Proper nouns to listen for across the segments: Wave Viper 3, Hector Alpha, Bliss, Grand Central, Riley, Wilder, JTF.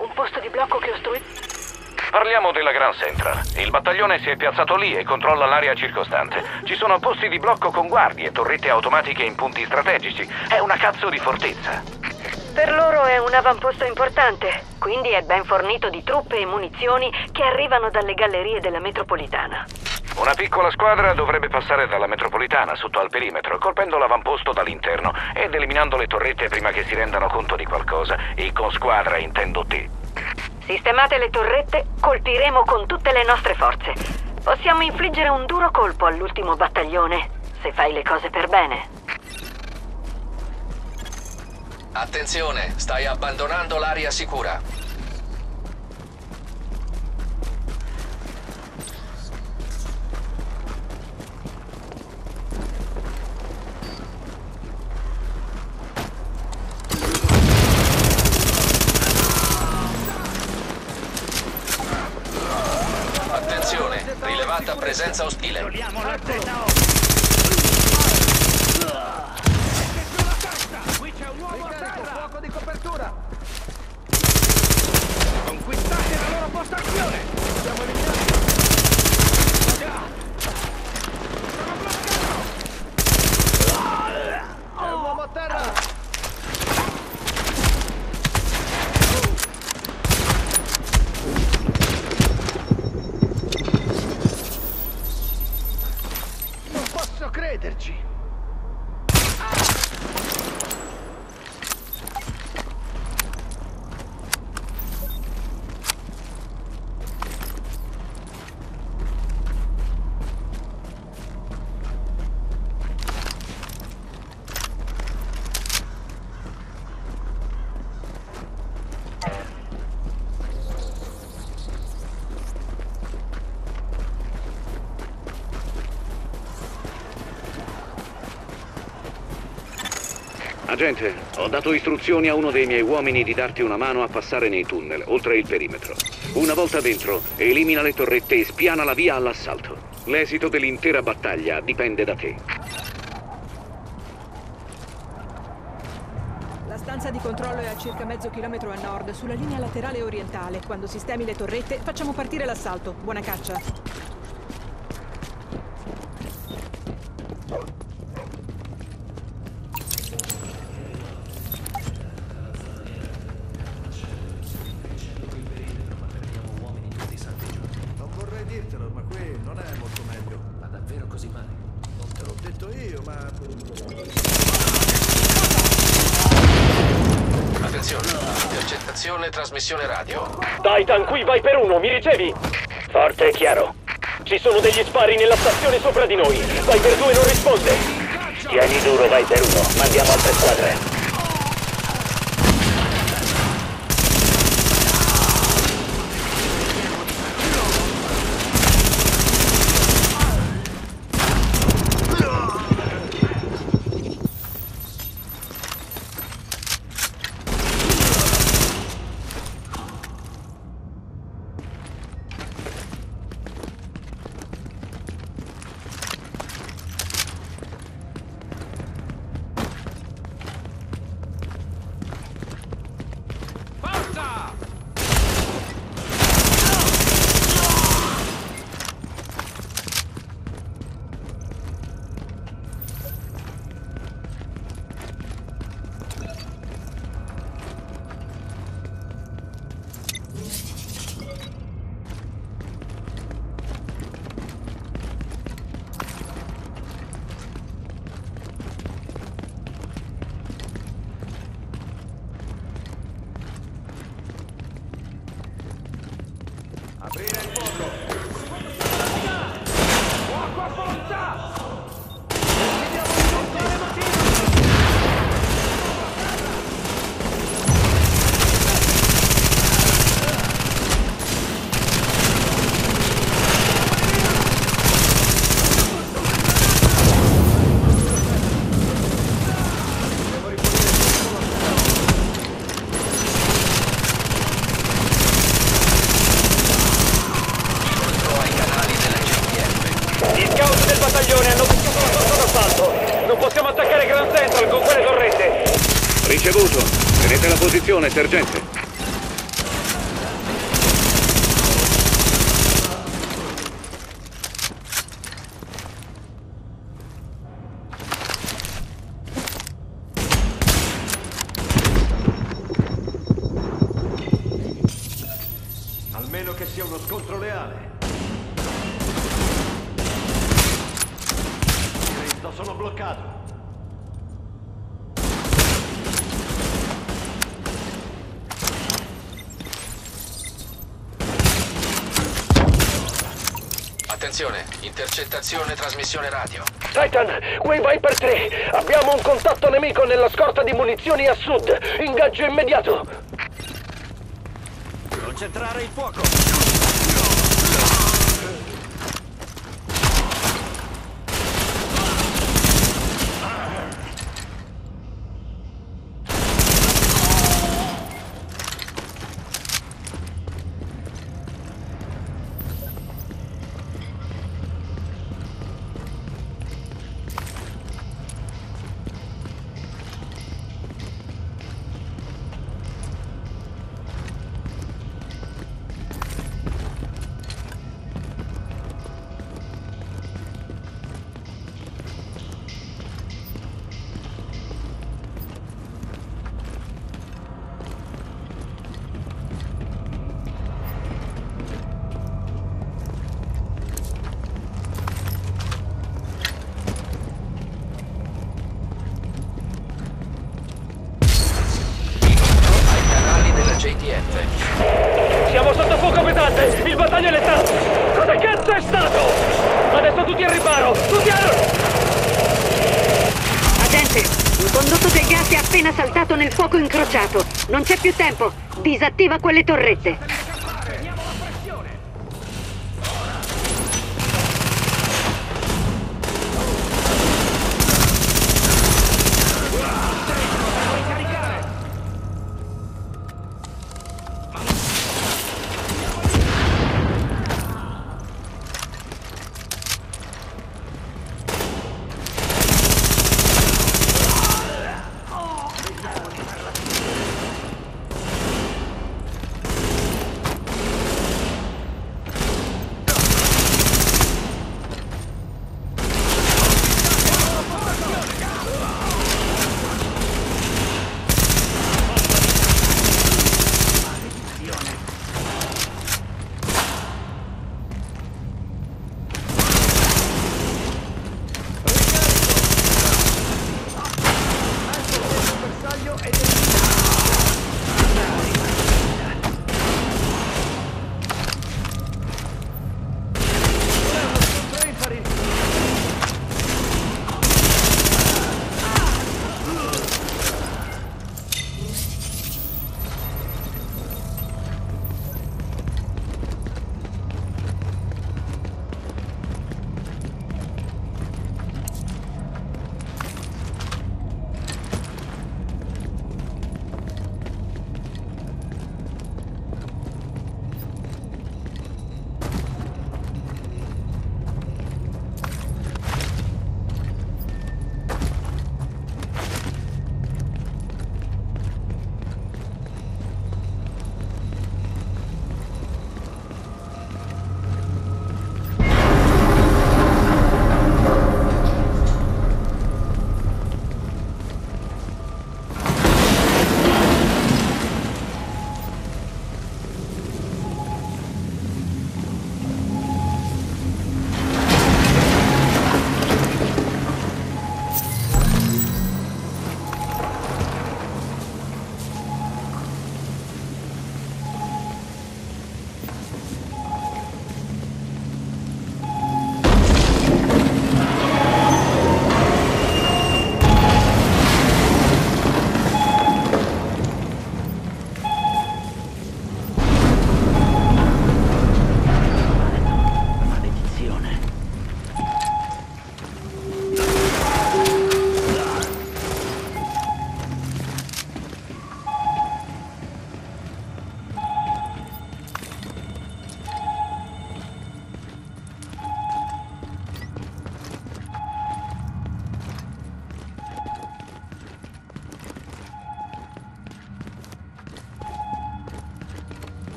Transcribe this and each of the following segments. Un posto di blocco che ho istruito. Parliamo della Grand Central. Il battaglione si è piazzato lì e controlla l'area circostante. Ci sono posti di blocco con guardie, torrette automatiche in punti strategici. È una cazzo di fortezza. Per loro è un avamposto importante, quindi è ben fornito di truppe e munizioni che arrivano dalle gallerie della metropolitana. Una piccola squadra dovrebbe passare dalla metropolitana sotto al perimetro, colpendo l'avamposto dall'interno ed eliminando le torrette prima che si rendano conto di qualcosa. E con squadra intendo te. Sistemate le torrette, colpiremo con tutte le nostre forze. Possiamo infliggere un duro colpo all'ultimo battaglione, se fai le cose per bene. Attenzione, stai abbandonando l'area sicura. Attenzione, rilevata presenza ostile. Conquistate la loro postazione! Siamo eliminati! Sono bloccato! È un uomo a terra! Non posso crederci! Agente, ho dato istruzioni a uno dei miei uomini di darti una mano a passare nei tunnel, oltre il perimetro. Una volta dentro, elimina le torrette e spiana la via all'assalto. L'esito dell'intera battaglia dipende da te. La stanza di controllo è a circa mezzo chilometro a nord, sulla linea laterale orientale. Quando sistemi le torrette, facciamo partire l'assalto. Buona caccia. Trasmissione radio. Titan qui Viper 1, mi ricevi? Forte e chiaro. Ci sono degli spari nella stazione sopra di noi. Viper 2 non risponde. Tieni duro Viper 1, mandiamo altre squadre. Sergente. meno che sia uno scontro leale. Cristo, sono bloccato. Attenzione, intercettazione trasmissione radio. Titan, Wave Viper 3, abbiamo un contatto nemico nella scorta di munizioni a sud. Ingaggio immediato. Concentrare il fuoco. Siamo sotto fuoco pesante! Il battaglione è stato! Cosa cazzo è stato? Adesso tutti al riparo! Tutti al... Agente, il condotto del gas è appena saltato nel fuoco incrociato. Non c'è più tempo. Disattiva quelle torrette. Teniamo la pressione!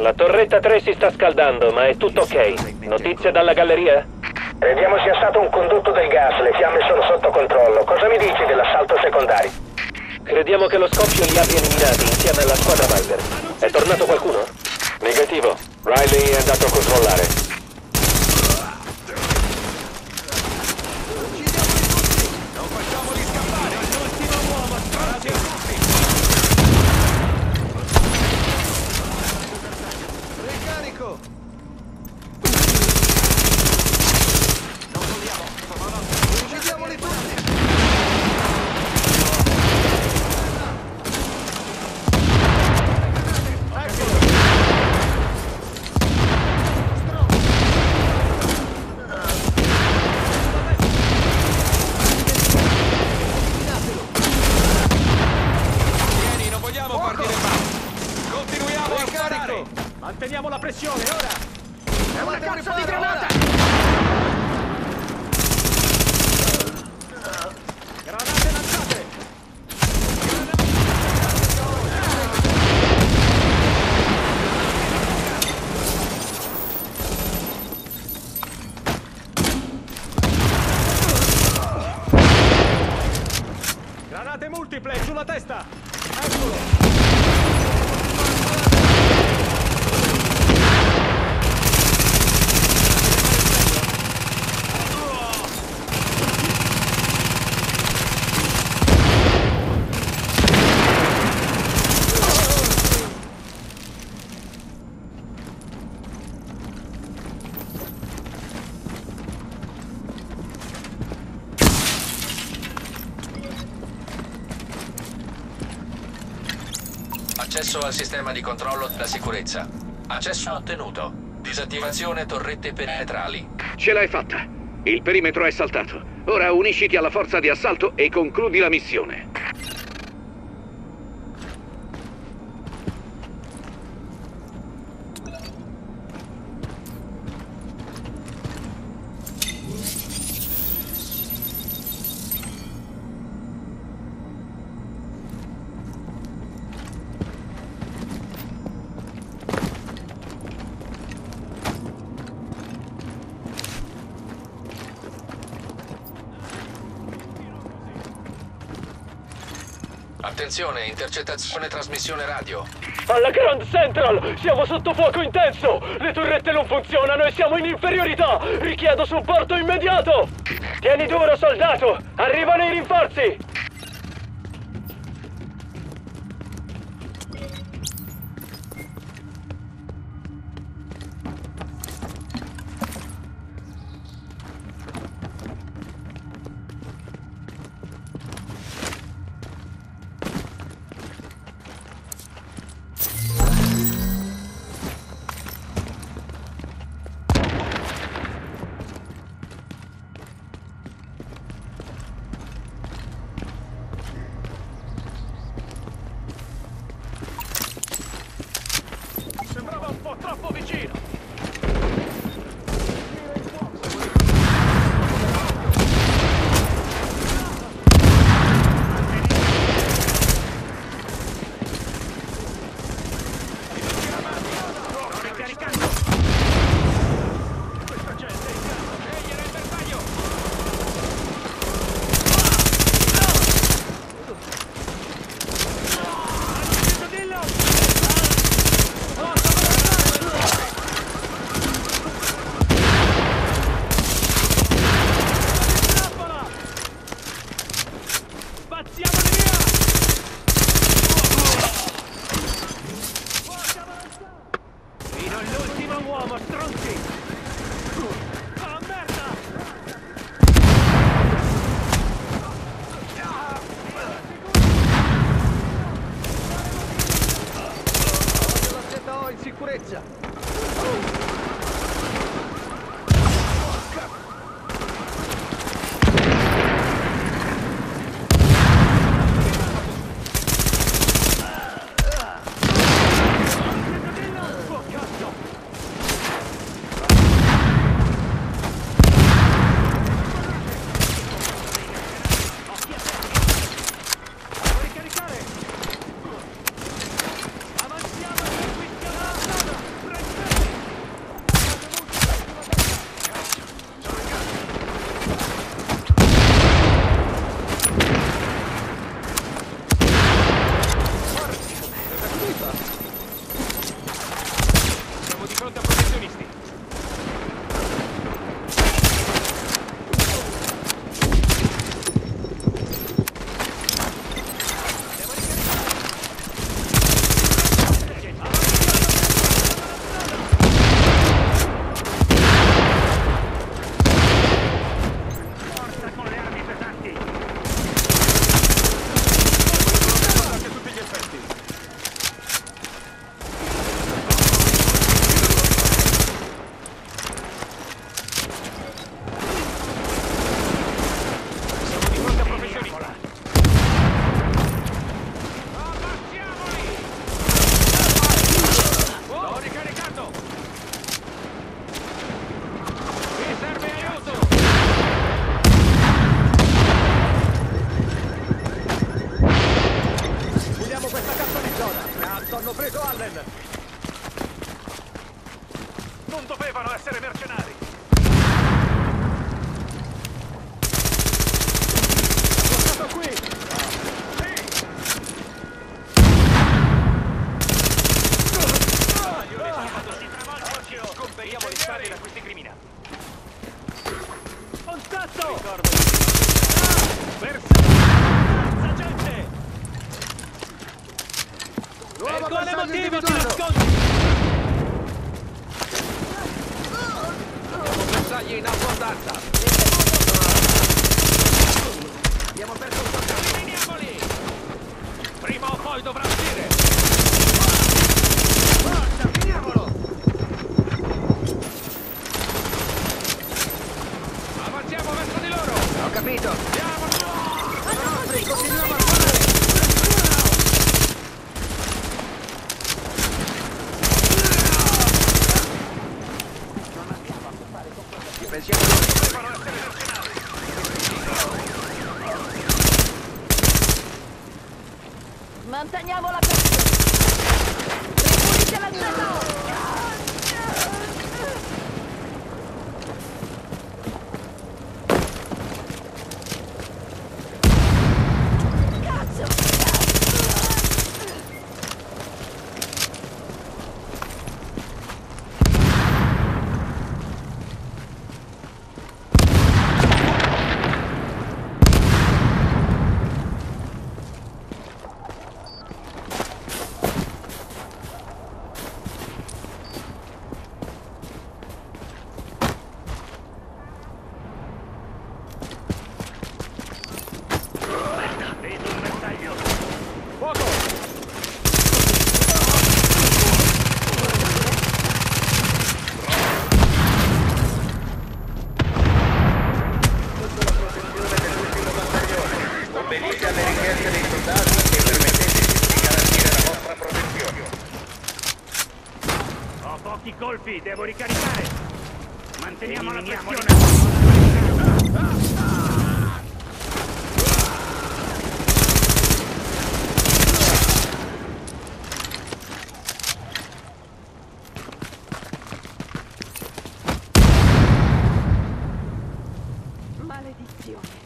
La torretta 3 si sta scaldando, ma è tutto ok. Notizie dalla galleria? Crediamo sia stato un condotto del gas, le fiamme sono sotto controllo. Cosa mi dici dell'assalto secondario? Crediamo che lo scoppio li abbia eliminati insieme alla squadra Wilder. È tornato qualcuno? Negativo. Riley è andato a controllare. Manteniamo la pressione, ora! È una cazzo di granata! Granate lanciate! Granate multiple sulla testa! Eccolo! Accesso al sistema di controllo della sicurezza. Accesso ottenuto. Disattivazione torrette perimetrali. Ce l'hai fatta. Il perimetro è saltato. Ora unisciti alla forza di assalto e concludi la missione. Attenzione, intercettazione trasmissione radio. Alla Grand Central! Siamo sotto fuoco intenso! Le torrette non funzionano e siamo in inferiorità! Richiedo supporto immediato! Tieni duro, soldato! Arrivano i rinforzi! questi criminali. Contatto! Ricordo versa gente! E quale motivo ti nascondi? Bersagli in abbondanza! Abbiamo perso un passaggio! Eliminiamoli! Prima o poi dovrà uscire! Forza, finiamolo! Avanziamo verso di loro! Ho capito! Andiamo! Nostri, continuiamo a fare! Pensiamo che non devono essere nazionali. Manteniamo la pressione. Ripulite la zona. Devo ricaricare. Manteniamo la pressione. Maledizione.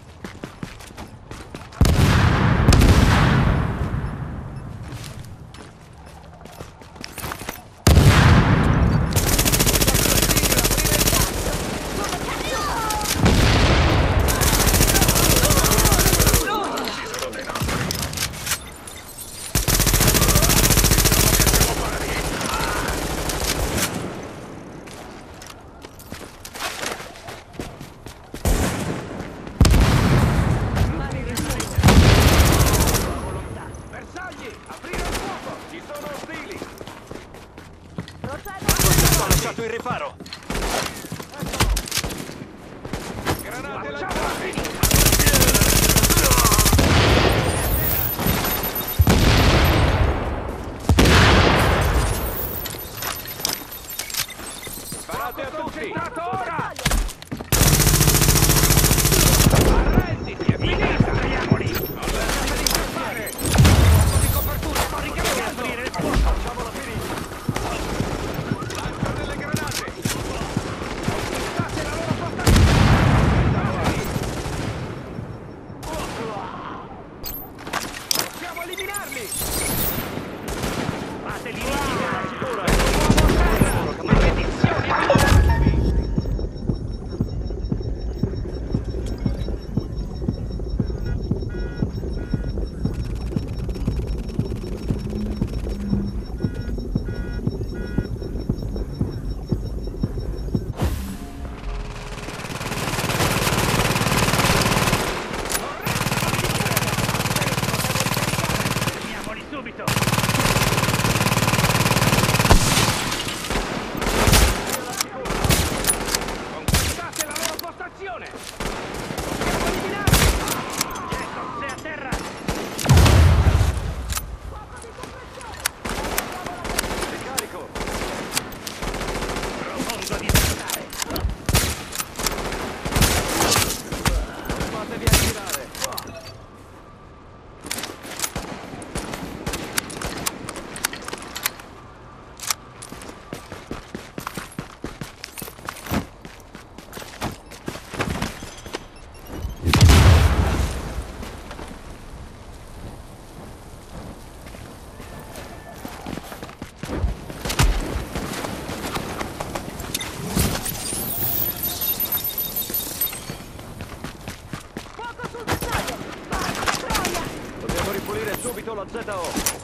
Solo ZO.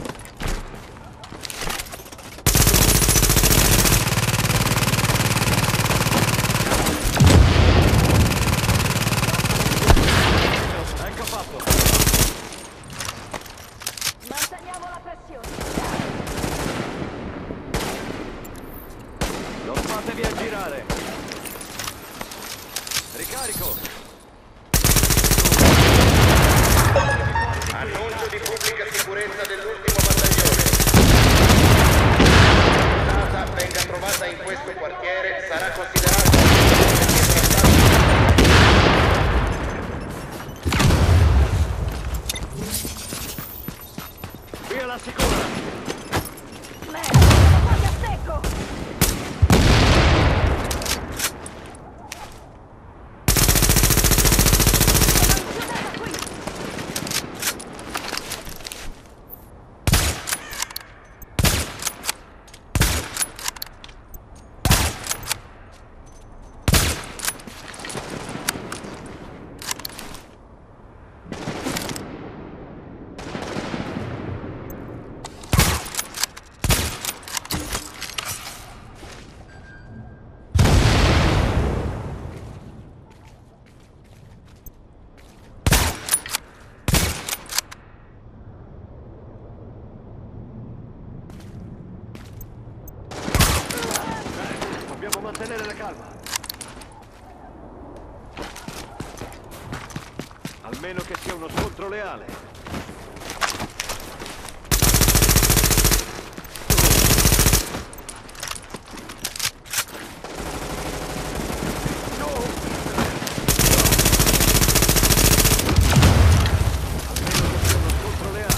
Mantenere la calma. Almeno che sia uno scontro leale. No. Almeno che sia uno scontro leale.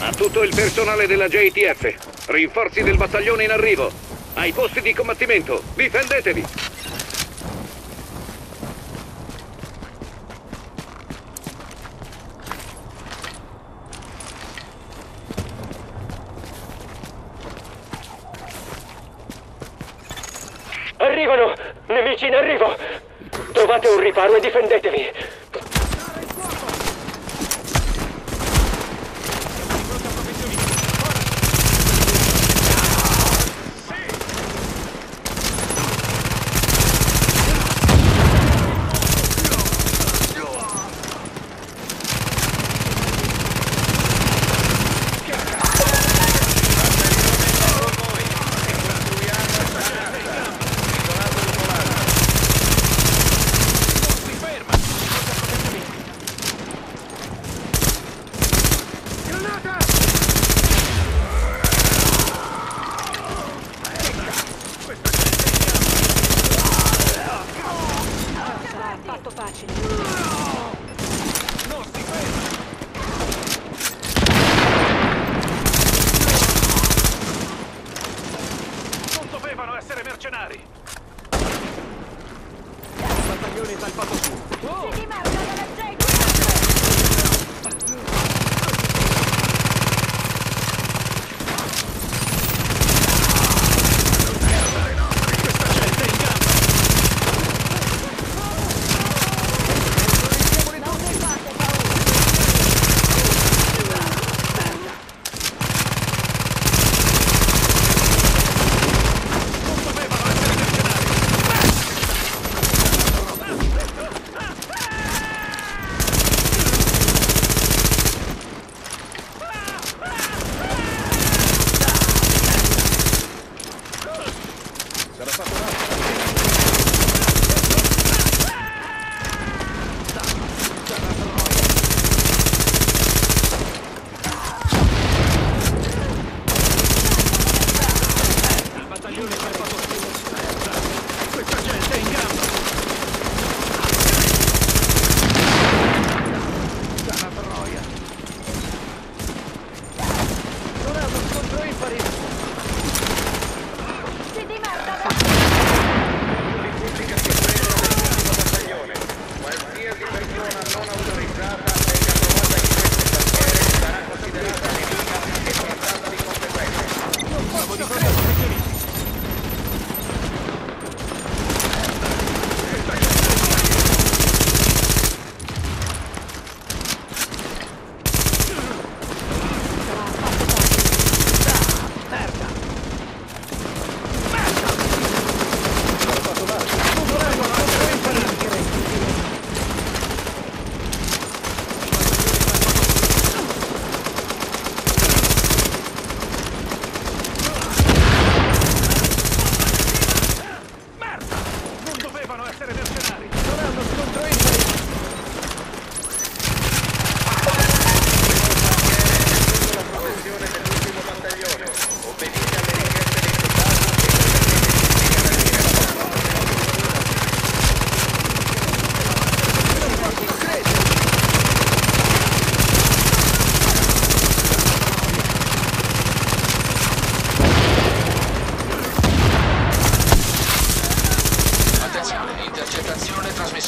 A tutto il personale della JTF, rinforzi del battaglione in arrivo. Ai posti di combattimento, difendetevi! Arrivano! Nemici in arrivo! Trovate un riparo e difendetevi!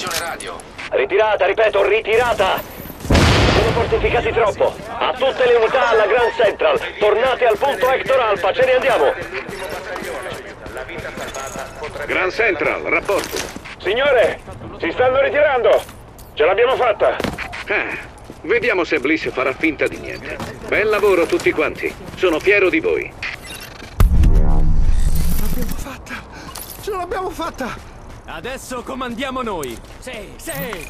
trasmissione radio. Ritirata, ripeto, ritirata! Sono fortificati troppo. A tutte le unità alla Grand Central, tornate al punto Hector Alpha, ce ne andiamo. Grand Central, rapporto. Signore, si stanno ritirando. Ce l'abbiamo fatta. Vediamo se Bliss farà finta di niente. Bel lavoro tutti quanti. Sono fiero di voi. L'abbiamo fatta. Ce l'abbiamo fatta. Adesso comandiamo noi. Sì, sì.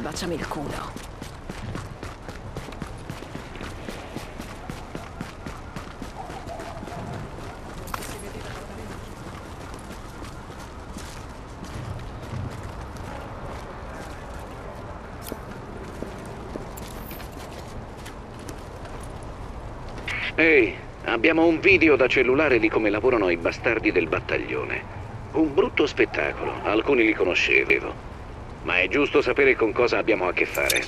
Baciami il culo. Ehi, abbiamo un video da cellulare di come lavorano i bastardi del battaglione. Un brutto spettacolo, alcuni li conoscevo. Ma è giusto sapere con cosa abbiamo a che fare.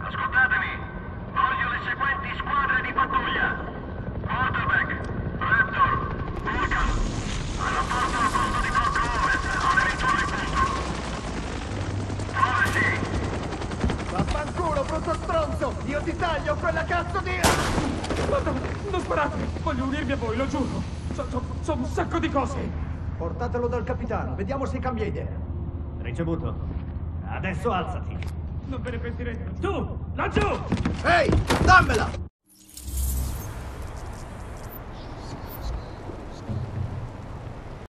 Ascoltatemi! Voglio le seguenti squadre di pattuglia. Quarterback, Raptor, Vulcan, alla porta al posto di blocco ovest, all'eventuale posto. Muovesi! Vaffanculo, brutto stronzo! Io ti taglio quella cazzo di... Madonna, non sparate! Voglio unirmi a voi, lo giuro! C'ho un sacco di cose! Portatelo dal capitano, vediamo se cambia idea. Ricevuto. Adesso alzati. Non ve ne pentirete. Tu, laggiù! Ehi, dammela!